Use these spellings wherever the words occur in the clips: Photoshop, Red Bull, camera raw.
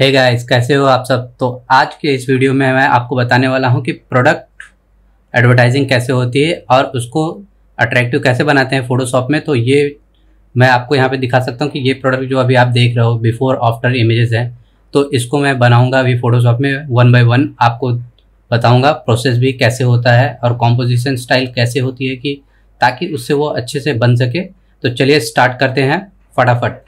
Hey guys, कैसे हो आप सब। तो आज के इस वीडियो में मैं आपको बताने वाला हूं कि प्रोडक्ट एडवर्टाइजिंग कैसे होती है और उसको अट्रैक्टिव कैसे बनाते हैं फोटोशॉप में। तो ये मैं आपको यहां पे दिखा सकता हूं कि ये प्रोडक्ट जो अभी आप देख रहे हो बिफोर आफ्टर इमेजेस हैं, तो इसको मैं बनाऊँगा अभी फ़ोटोशॉप में वन बाई वन। आपको बताऊँगा प्रोसेस भी कैसे होता है और कॉम्पोजिशन स्टाइल कैसे होती है कि ताकि उससे वो अच्छे से बन सके। तो चलिए स्टार्ट करते हैं फटाफट।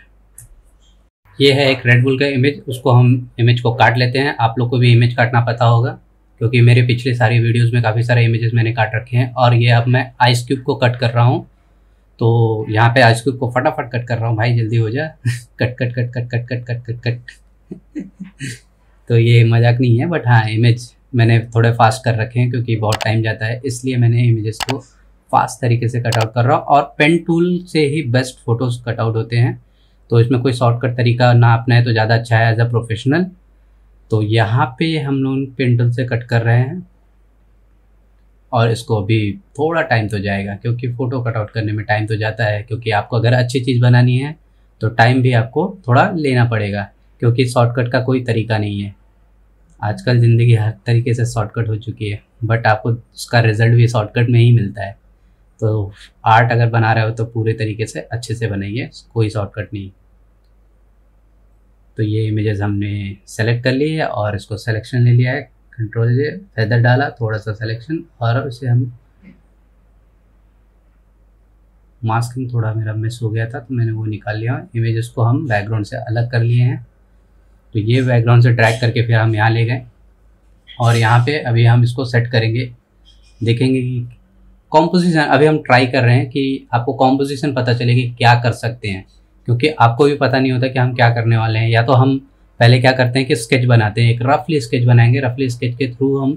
ये है एक रेड बुल का इमेज, उसको हम इमेज को काट लेते हैं। आप लोग को भी इमेज काटना पता होगा क्योंकि मेरे पिछले सारे वीडियोस में काफ़ी सारे इमेजेस मैंने काट रखे हैं। और ये अब मैं आइस क्यूब को कट कर रहा हूँ, तो यहाँ पे आइस क्यूब को फटाफट कट कर रहा हूँ। भाई जल्दी हो जा, cut cut cut cut cut cut cut cut cut. तो ये मजाक नहीं है, बट हाँ इमेज मैंने थोड़े फास्ट कर रखे हैं क्योंकि बहुत टाइम जाता है, इसलिए मैंने इमेजेस को फास्ट तरीके से कटआउट कर रहा हूँ। और पेन टूल से ही बेस्ट फोटोज़ कटआउट होते हैं, तो इसमें कोई शॉर्टकट तरीका ना अपनाए तो ज़्यादा अच्छा है एज अ प्रोफेशनल। तो यहाँ पे हम लोग पेन टूल से कट कर रहे हैं और इसको अभी थोड़ा टाइम तो जाएगा क्योंकि फ़ोटो कटआउट करने में टाइम तो जाता है, क्योंकि आपको अगर अच्छी चीज़ बनानी है तो टाइम भी आपको थोड़ा लेना पड़ेगा क्योंकि शॉर्टकट का कोई तरीका नहीं है। आजकल ज़िंदगी हर तरीके से शॉर्टकट हो चुकी है, बट आपको उसका रिज़ल्ट भी शॉर्टकट में ही मिलता है। तो आर्ट अगर बना रहे हो तो पूरे तरीके से अच्छे से बनाइए, कोई शॉर्टकट नहीं। तो ये इमेजेस हमने सेलेक्ट कर ली है और इसको सिलेक्शन ले लिया है, कंट्रोल से फेदर डाला, थोड़ा सा सिलेक्शन, और उसे हम मास्किंग थोड़ा मेरा मिस हो गया था तो मैंने वो निकाल लिया। इमेजेस को हम बैकग्राउंड से अलग कर लिए हैं, तो ये बैकग्राउंड से ड्रैग करके फिर हम यहाँ ले गए और यहाँ पे अभी हम इसको सेट करेंगे। देखेंगे कि कॉम्पोजिशन अभी हम ट्राई कर रहे हैं कि आपको कॉम्पोजिशन पता चले कि क्या कर सकते हैं, क्योंकि आपको भी पता नहीं होता कि हम क्या करने वाले हैं। या तो हम पहले क्या करते हैं कि स्केच बनाते हैं, एक रफली स्केच बनाएंगे, रफली स्केच के थ्रू हम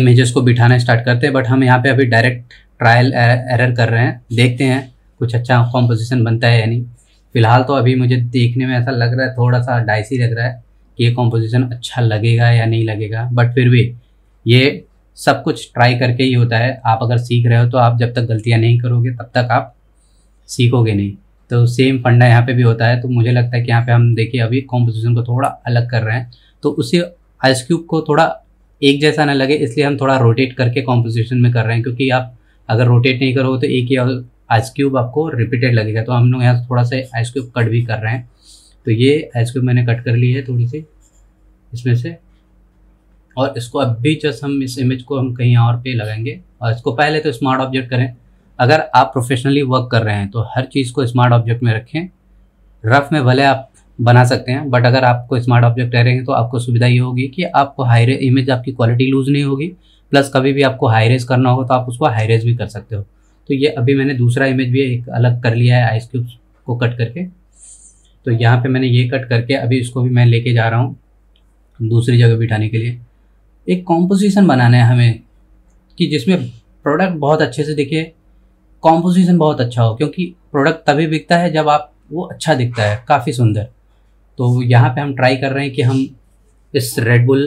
इमेजेस को बिठाना स्टार्ट करते हैं। बट हम यहाँ पे अभी डायरेक्ट ट्रायल एरर कर रहे हैं, देखते हैं कुछ अच्छा कॉम्पोजिशन बनता है या नहीं। फ़िलहाल तो अभी मुझे देखने में ऐसा लग रहा है, थोड़ा सा डाइसी लग रहा है कि ये कॉम्पोजिशन अच्छा लगेगा या नहीं लगेगा, बट फिर भी ये सब कुछ ट्राई करके ही होता है। आप अगर सीख रहे हो तो आप जब तक गलतियां नहीं करोगे तब तक आप सीखोगे नहीं, तो सेम फंडा यहाँ पे भी होता है। तो मुझे लगता है कि यहाँ पे हम देखिए अभी कॉम्पोजिशन को थोड़ा अलग कर रहे हैं, तो उसे आइस क्यूब को थोड़ा एक जैसा ना लगे इसलिए हम थोड़ा रोटेट करके कॉम्पोजिशन में कर रहे हैं, क्योंकि आप अगर रोटेट नहीं करोगे तो एक ही आइस क्यूब आपको रिपीटेड लगेगा। तो हम लोग यहाँ थोड़ा सा आइस क्यूब कट भी कर रहे हैं। तो ये आइस क्यूब मैंने कट कर ली है थोड़ी सी इसमें से, और इसको अभी जस्ट हम इस इमेज को हम कहीं और पे लगाएंगे। और इसको पहले तो स्मार्ट ऑब्जेक्ट करें, अगर आप प्रोफेशनली वर्क कर रहे हैं तो हर चीज़ को स्मार्ट ऑब्जेक्ट में रखें। रफ में भले आप बना सकते हैं, बट अगर आपको स्मार्ट ऑब्जेक्ट रहेंगे तो आपको सुविधा ये होगी कि आपको हाई रे इमेज आपकी क्वालिटी लूज़ नहीं होगी, प्लस कभी भी आपको हाई रेज करना होगा तो आप उसको हाई रेज भी कर सकते हो। तो ये अभी मैंने दूसरा इमेज भी एक अलग कर लिया है आइस क्यूब को कट करके। तो यहाँ पर मैंने ये कट करके अभी इसको भी मैं लेके जा रहा हूँ दूसरी जगह बिठाने के लिए। एक कॉम्पोजिशन बनाना है हमें कि जिसमें प्रोडक्ट बहुत अच्छे से दिखे, कॉम्पोजिशन बहुत अच्छा हो, क्योंकि प्रोडक्ट तभी बिकता है जब आप वो अच्छा दिखता है, काफ़ी सुंदर। तो यहाँ पे हम ट्राई कर रहे हैं कि हम इस रेड बुल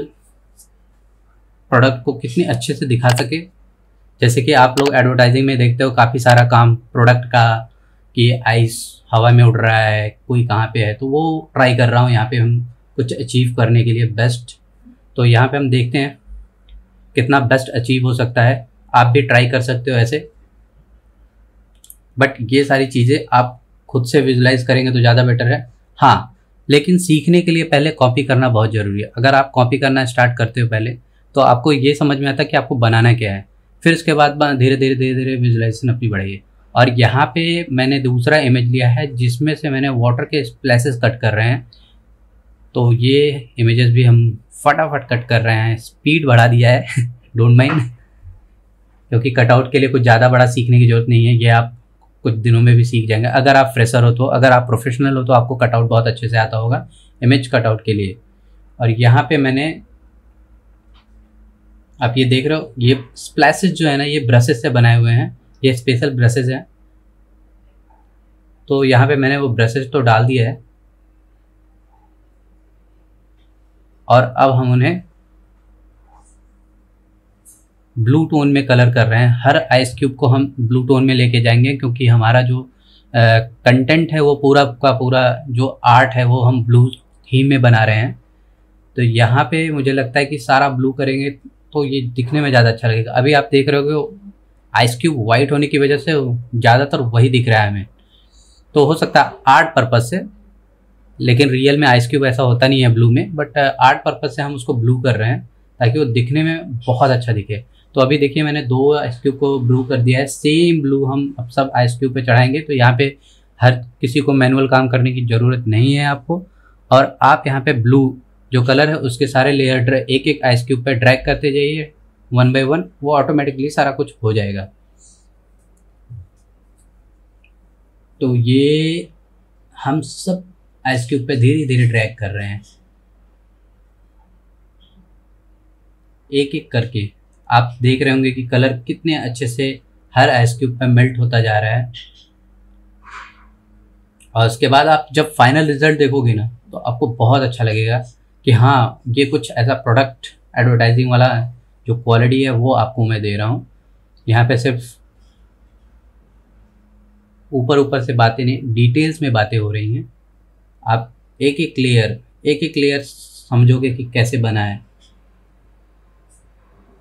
प्रोडक्ट को कितने अच्छे से दिखा सके। जैसे कि आप लोग एडवर्टाइजिंग में देखते हो काफ़ी सारा काम प्रोडक्ट का कि आइस हवा में उड़ रहा है, कोई कहाँ पर है, तो वो ट्राई कर रहा हूँ यहाँ पर हम कुछ अचीव करने के लिए बेस्ट। तो यहाँ पे हम देखते हैं कितना बेस्ट अचीव हो सकता है। आप भी ट्राई कर सकते हो ऐसे, बट ये सारी चीज़ें आप खुद से विजुलाइज करेंगे तो ज़्यादा बेटर है। हाँ, लेकिन सीखने के लिए पहले कॉपी करना बहुत ज़रूरी है। अगर आप कॉपी करना स्टार्ट करते हो पहले तो आपको ये समझ में आता है कि आपको बनाना क्या है, फिर उसके बाद धीरे धीरे धीरे धीरे विजुलाइजेशन अपनी बढ़ाइए। और यहाँ पर मैंने दूसरा इमेज लिया है जिसमें से मैंने वाटर के स्प्लैशेस कट कर रहे हैं, तो ये इमेजेस भी हम फटाफट कट कर रहे हैं। स्पीड बढ़ा दिया है, डोंट माइंड, क्योंकि कटआउट के लिए कुछ ज़्यादा बड़ा सीखने की ज़रूरत नहीं है, ये आप कुछ दिनों में भी सीख जाएंगे अगर आप फ्रेशर हो तो। अगर आप प्रोफेशनल हो तो आपको कटआउट बहुत अच्छे से आता होगा इमेज कटआउट के लिए। और यहाँ पे मैंने आप ये देख रहे हो, ये स्प्लैशेस जो है ना ये ब्रशेस से बनाए हुए हैं, ये स्पेशल ब्रशेस हैं। तो यहाँ पर मैंने वो ब्रशेस तो डाल दिया है और अब हम उन्हें ब्लू टोन में कलर कर रहे हैं। हर आइस क्यूब को हम ब्लू टोन में लेके जाएंगे क्योंकि हमारा जो कंटेंट है वो पूरा का पूरा जो आर्ट है वो हम ब्लू थीम में बना रहे हैं, तो यहाँ पे मुझे लगता है कि सारा ब्लू करेंगे तो ये दिखने में ज़्यादा अच्छा लगेगा। अभी आप देख रहे हो कि आइस क्यूब वाइट होने की वजह से ज़्यादातर वही दिख रहा है हमें, तो हो सकता है आर्ट पर्पज़ से, लेकिन रियल में आइस क्यूब ऐसा होता नहीं है ब्लू में, बट आर्ट पर्पज़ से हम उसको ब्लू कर रहे हैं ताकि वो दिखने में बहुत अच्छा दिखे। तो अभी देखिए मैंने 2 आइस क्यूब को ब्लू कर दिया है, सेम ब्लू हम अब सब आइस क्यूब पर चढ़ाएँगे। तो यहाँ पर हर किसी को मैनुअल काम करने की ज़रूरत नहीं है आपको, और आप यहाँ पर ब्लू जो कलर है उसके सारे लेयर एक एक आइस क्यूब पर ड्रैग करते जाइए 1 बाय 1, वो ऑटोमेटिकली सारा कुछ हो जाएगा। तो ये हम सब आइस क्यूब पे धीरे धीरे ड्रैग कर रहे हैं एक एक करके। आप देख रहे होंगे कि कलर कितने अच्छे से हर आइस क्यूब पे मेल्ट होता जा रहा है, और उसके बाद आप जब फाइनल रिजल्ट देखोगे ना तो आपको बहुत अच्छा लगेगा कि हाँ ये कुछ ऐसा प्रोडक्ट एडवर्टाइजिंग वाला जो क्वालिटी है वो आपको मैं दे रहा हूँ। यहाँ पे सिर्फ ऊपर ऊपर से बातें नहीं, डिटेल्स में बातें हो रही हैं। आप एक एक लेयर समझोगे कि कैसे बना है।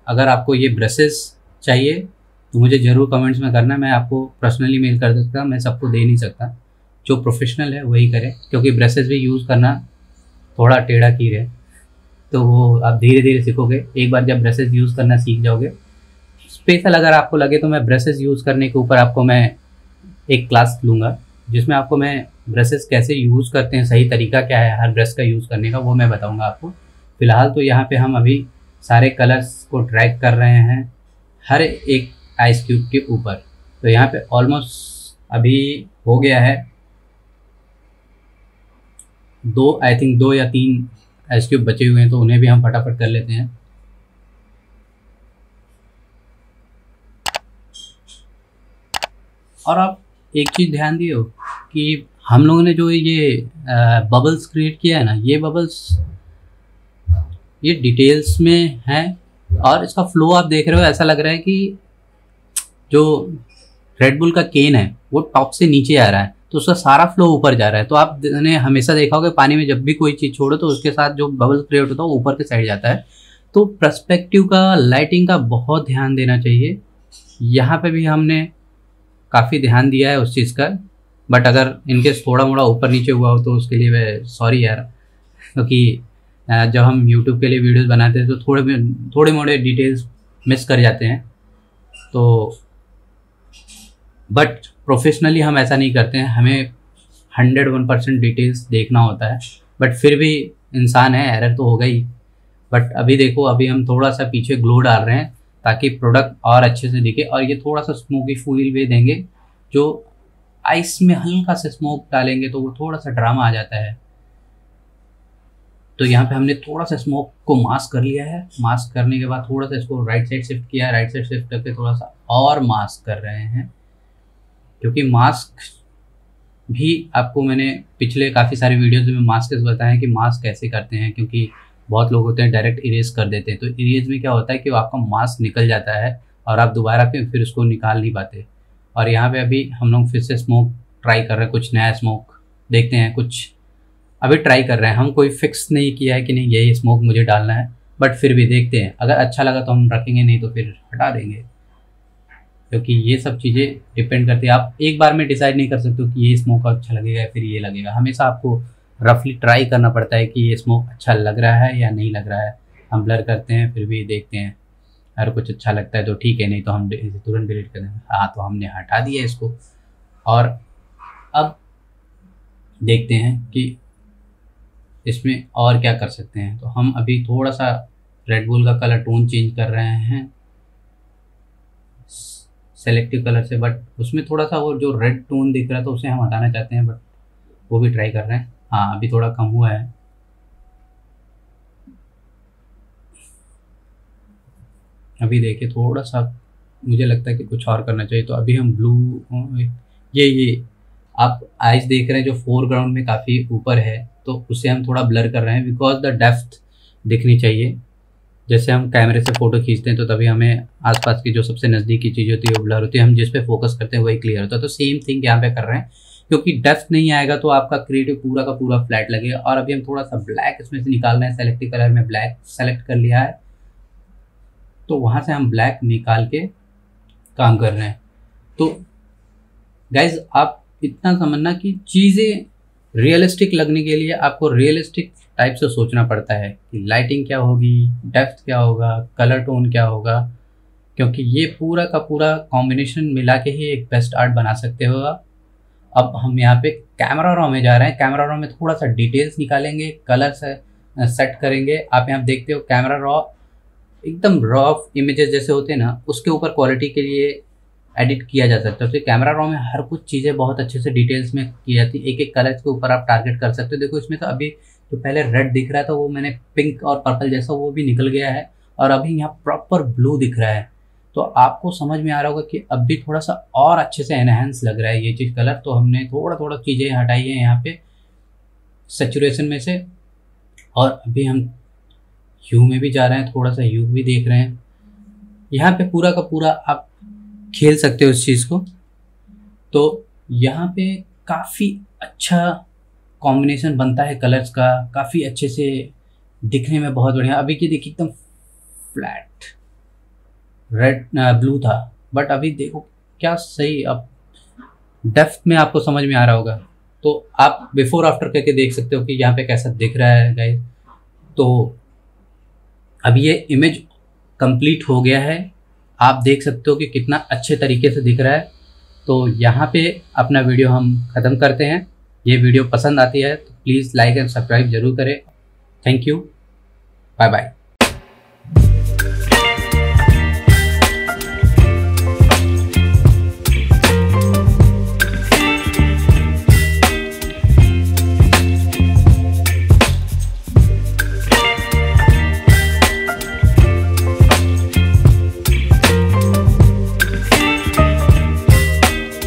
अगर आपको ये ब्रशेस चाहिए तो मुझे ज़रूर कमेंट्स में करना, मैं आपको पर्सनली मेल कर सकता, मैं सबको दे नहीं सकता, जो प्रोफेशनल है वही करे, क्योंकि ब्रशेस भी यूज़ करना थोड़ा टेढ़ा कीर है, तो वो आप धीरे धीरे सीखोगे। एक बार जब ब्रशेस यूज़ करना सीख जाओगे, स्पेशल अगर आपको लगे तो मैं ब्रशेस यूज़ करने के ऊपर आपको मैं एक क्लास लूँगा जिसमें आपको मैं ब्रशेस कैसे यूज़ करते हैं, सही तरीका क्या है हर ब्रश का यूज़ करने का, वो मैं बताऊँगा आपको। फ़िलहाल तो यहाँ पर हम अभी सारे कलर्स को ड्रैग कर रहे हैं हर एक आइस क्यूब के ऊपर। तो यहाँ पर ऑलमोस्ट अभी हो गया है 2, आई थिंक 2 या 3 आइस क्यूब बचे हुए हैं, तो उन्हें भी हम फटाफट कर लेते हैं। और आप एक चीज़ ध्यान दियो कि हम लोगों ने जो ये बबल्स क्रिएट किया है ना, ये बबल्स ये डिटेल्स में हैं, और इसका फ्लो आप देख रहे हो, ऐसा लग रहा है कि जो रेड बुल का केन है वो टॉप से नीचे आ रहा है तो उसका सारा फ्लो ऊपर जा रहा है। तो आपने हमेशा देखा होगा पानी में जब भी कोई चीज़ छोड़ो तो उसके साथ जो बबल क्रिएट होता है वो ऊपर के साइड जाता है। तो पर्सपेक्टिव का, लाइटिंग का बहुत ध्यान देना चाहिए। यहाँ पे भी हमने काफ़ी ध्यान दिया है उस चीज़ का, बट अगर इनकेस थोड़ा मोड़ा ऊपर नीचे हुआ हो तो उसके लिए मैं सॉरी यार, क्योंकि जब हम यूट्यूब के लिए वीडियोज़ बनाते हैं तो थोड़े मोड़े डिटेल्स मिस कर जाते हैं। तो बट प्रोफेशनली हम ऐसा नहीं करते हैं, हमें 101% डिटेल्स देखना होता है, बट फिर भी इंसान है, एरर तो होगा ही। बट अभी देखो, अभी हम थोड़ा सा पीछे ग्लो डाल रहे हैं ताकि प्रोडक्ट और अच्छे से दिखे, और ये थोड़ा सा स्मोकी फील भी देंगे। जो आइस में हल्का सा स्मोक डालेंगे तो वो थोड़ा सा ड्रामा आ जाता है। तो यहाँ पे हमने थोड़ा सा स्मोक को मास्क कर लिया है। मास्क करने के बाद थोड़ा सा इसको राइट साइड शिफ्ट किया है, राइट साइड शिफ्ट करके थोड़ा सा और मास्क कर रहे हैं, क्योंकि मास्क भी आपको मैंने पिछले काफ़ी सारे वीडियोज़ में मास्क बताया कि मास्क कैसे करते हैं, क्योंकि बहुत लोग होते हैं डायरेक्ट इरेज कर देते हैं। तो इरेज में क्या होता है कि आपका मास्क निकल जाता है और आप दोबारा फिर उसको निकाल नहीं पाते। और यहाँ पे अभी हम लोग फिर से स्मोक ट्राई कर रहे हैं, कुछ नया स्मोक देखते हैं, कुछ अभी ट्राई कर रहे हैं हम, कोई फिक्स नहीं किया है कि नहीं यही स्मोक मुझे डालना है, बट फिर भी देखते हैं। अगर अच्छा लगा तो हम रखेंगे, नहीं तो फिर हटा देंगे, क्योंकि ये सब चीज़ें डिपेंड करती है। आप एक बार में डिसाइड नहीं कर सकते कि ये स्मोक अच्छा लगेगा या फिर ये लगेगा, हमेशा आपको रफली ट्राई करना पड़ता है कि ये स्मोक अच्छा लग रहा है या नहीं लग रहा है। हम ब्लर करते हैं, फिर भी देखते हैं, अगर कुछ अच्छा लगता है तो ठीक है, नहीं तो हम तुरंत डिलीट कर देंगे। हाँ, तो हमने हटा दिया इसको, और अब देखते हैं कि इसमें और क्या कर सकते हैं। तो हम अभी थोड़ा सा रेड बुल का कलर टोन चेंज कर रहे हैं सेलेक्टिव कलर से, बट उसमें थोड़ा सा वो जो रेड टोन दिख रहा है तो उसे हम हटाना चाहते हैं, बट वो भी ट्राई कर रहे हैं। हाँ, अभी थोड़ा कम हुआ है। अभी देखिए, थोड़ा सा मुझे लगता है कि कुछ और करना चाहिए। तो अभी हम ब्लू, ये आप आइज देख रहे हैं जो फोरग्राउंड में काफ़ी ऊपर है, तो उसे हम थोड़ा ब्लर कर रहे हैं, बिकॉज द डेप्थ दिखनी चाहिए। जैसे हम कैमरे से फ़ोटो खींचते हैं तो तभी हमें आसपास की जो सबसे नज़दीकी चीज़ होती है वो ब्लर होती है, हम जिस पे फोकस करते हैं वही क्लियर होता है। तो सेम थिंग यहाँ पे कर रहे हैं क्योंकि डस्ट नहीं आएगा तो आपका क्रिएटिव पूरा का पूरा फ्लैट लगेगा। और अभी हम थोड़ा सा ब्लैक इसमें से निकालना है, सेलेक्टिव कलर में ब्लैक सेलेक्ट कर लिया है तो वहाँ से हम ब्लैक निकाल के काम कर रहे हैं। तो गाइज आप इतना समझना कि चीज़ें रियलिस्टिक लगने के लिए आपको रियलिस्टिक टाइप से सोचना पड़ता है कि लाइटिंग क्या होगी, डेप्थ क्या होगा, कलर टोन क्या होगा, क्योंकि ये पूरा का पूरा कॉम्बिनेशन मिला के ही एक बेस्ट आर्ट बना सकते हो। अब हम यहाँ पे कैमरा रॉ में जा रहे हैं, कैमरा रॉ में थोड़ा सा डिटेल्स निकालेंगे, कलर सेट करेंगे। आप यहाँ देखते हो कैमरा रॉ एकदम रॉ इमेजेस जैसे होते हैं ना, उसके ऊपर क्वालिटी के लिए एडिट किया जा सकता है। तो कैमरा रॉ में हर कुछ चीज़ें बहुत अच्छे से डिटेल्स में की जाती है, एक एक कलर के ऊपर आप टारगेट कर सकते हो। देखो इसमें तो अभी जो पहले रेड दिख रहा था वो मैंने पिंक और पर्पल जैसा वो भी निकल गया है, और अभी यहाँ प्रॉपर ब्लू दिख रहा है। तो आपको समझ में आ रहा होगा कि अब भी थोड़ा सा और अच्छे से एनहांस लग रहा है ये चीज़ कलर। तो हमने थोड़ा थोड़ा चीज़ें हटाई है यहाँ पे सेचुरेशन में से, और अभी हम ह्यू में भी जा रहे हैं, थोड़ा सा ह्यू भी देख रहे हैं। यहाँ पे पूरा का पूरा आप खेल सकते हो उस चीज़ को। तो यहाँ पे काफ़ी अच्छा कॉम्बिनेशन बनता है कलर्स का, काफ़ी अच्छे से दिखने में बहुत बढ़िया। अभी की देखिए एकदम फ्लैट रेड ब्लू था, बट अभी देखो क्या सही, अब डेप्थ में आपको समझ में आ रहा होगा। तो आप बिफोर आफ्टर करके देख सकते हो कि यहाँ पे कैसा दिख रहा है गाइस। तो अब ये इमेज कंप्लीट हो गया है, आप देख सकते हो कि कितना अच्छे तरीके से दिख रहा है। तो यहाँ पे अपना वीडियो हम ख़त्म करते हैं। ये वीडियो पसंद आती है तो प्लीज़ लाइक एंड सब्सक्राइब ज़रूर करें। Thank you, bye bye.